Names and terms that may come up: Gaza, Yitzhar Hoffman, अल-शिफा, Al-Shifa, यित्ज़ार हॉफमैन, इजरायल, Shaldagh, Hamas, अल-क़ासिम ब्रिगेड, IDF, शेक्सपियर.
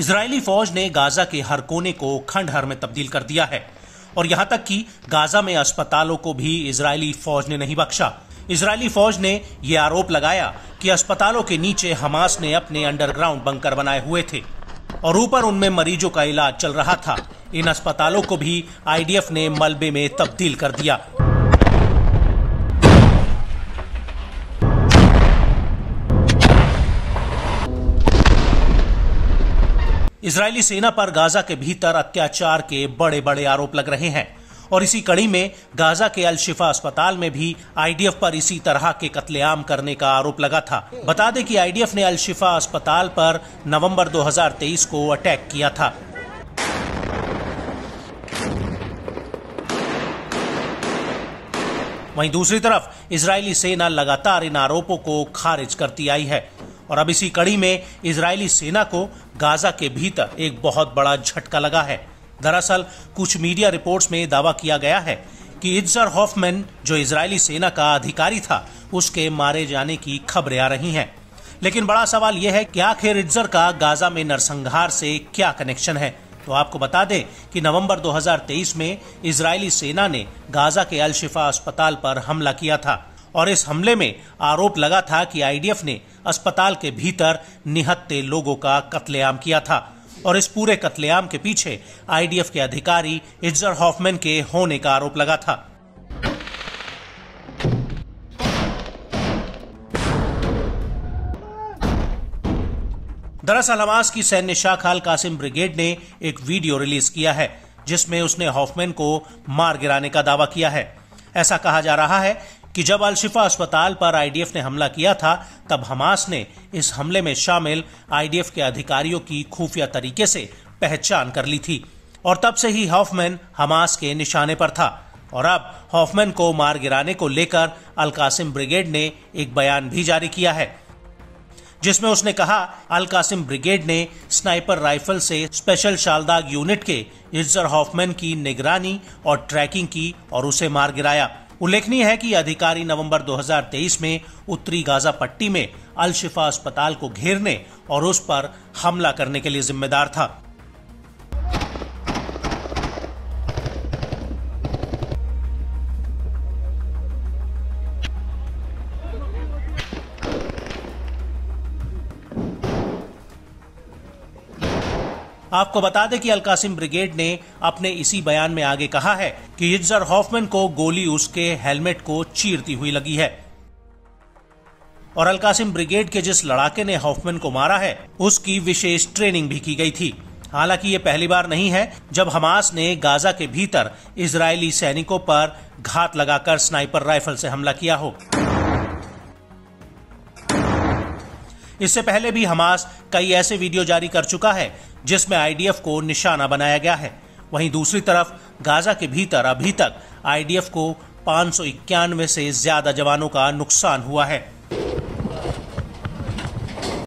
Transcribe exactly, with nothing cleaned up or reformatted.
Israeli फौज ने Gaza के हर कोने को खंडहर में तब्दील कर दिया है और यहां तक कि गाजा में अस्पतालों को भी इजरायली फौज ने नहीं बख्शा। इजरायली फौज ने यह आरोप लगाया कि अस्पतालों के नीचे हमास ने अपने अंडरग्राउंड बंकर बनाए हुए थे और ऊपर उनमें मरीजों का इलाज चल रहा था। इन अस्पतालों को भी आईडीएफ ने मलबे में तब्दील कर दिया। इजरायली सेना पर गाजा के भीतर अत्याचार के बड़े बड़े आरोप लग रहे हैं और इसी कड़ी में गाजा के अल-शिफा अस्पताल में भी आईडीएफ पर इसी तरह के कत्लेआम करने का आरोप लगा था। बता दें कि आईडीएफ ने अल-शिफा अस्पताल पर नवंबर दो हज़ार तेईस को अटैक किया था। वहीं दूसरी तरफ इजरायली सेना लगातार इन आरोपों को खारिज करती आई है और अब इसी कड़ी में इजरायली सेना को गाजा के भीतर एक बहुत बड़ा झटका लगा है। दरअसल कुछ मीडिया रिपोर्ट्स में दावा किया गया है कि यित्ज़ार हॉफमैन, जो इजरायली सेना का अधिकारी था, उसके मारे जाने की खबरें आ रही हैं। लेकिन बड़ा सवाल यह है कि आखिर यित्ज़ार का गाजा में नरसंहार से क्या कनेक्शन है। तो आपको बता दें कि नवंबर दो हज़ार तेईस में इजरायली सेना ने गाजा के अल शिफा अस्पताल पर हमला किया था और इस हमले में आरोप लगा था कि आईडीएफ ने अस्पताल के भीतर निहत्ते लोगों का कत्लेआम किया था और इस पूरे कत्लेआम के पीछे आईडीएफ के अधिकारी यित्ज़ार हॉफमैन के होने का आरोप लगा था। दरअसल हमास की सैन्य शाखा अल-क़ासिम ब्रिगेड ने एक वीडियो रिलीज किया है जिसमें उसने हॉफमैन को मार गिराने का दावा किया है। ऐसा कहा जा रहा है कि जब अल-शिफा अस्पताल पर आईडीएफ ने हमला किया था तब हमास ने इस हमले में शामिल आईडीएफ के अधिकारियों की खुफिया तरीके से पहचान कर ली थी और तब से ही हॉफमैन हमास के निशाने पर था और अब हॉफमैन को मार गिराने को लेकर अल-क़ासिम ब्रिगेड ने एक बयान भी जारी किया है जिसमें उसने कहा, अल-क़ासिम ब्रिगेड ने स्नाइपर राइफल से स्पेशल शालदाग यूनिट के यित्ज़ार हॉफमैन की निगरानी और ट्रैकिंग की और उसे मार गिराया। उल्लेखनीय है कि अधिकारी नवंबर दो हज़ार तेईस में उत्तरी गाजा पट्टी में अल-शिफा अस्पताल को घेरने और उस पर हमला करने के लिए जिम्मेदार था। आपको बता दें कि अल-क़ासिम ब्रिगेड ने अपने इसी बयान में आगे कहा है कि यित्ज़ार हॉफमैन को गोली उसके हेलमेट को चीरती हुई लगी है और अल-क़ासिम ब्रिगेड के जिस लड़ाके ने हॉफमैन को मारा है उसकी विशेष ट्रेनिंग भी की गई थी। हालांकि ये पहली बार नहीं है जब हमास ने गाजा के भीतर इजरायली सैनिकों पर घात लगाकर स्नाइपर राइफल से हमला किया हो। इससे पहले भी हमास कई ऐसे वीडियो जारी कर चुका है जिसमें आईडीएफ को निशाना बनाया गया है। वहीं दूसरी तरफ गाजा के भीतर अभी तक आईडीएफ को पाँच सौ इक्यानवे से ज्यादा जवानों का नुकसान हुआ है।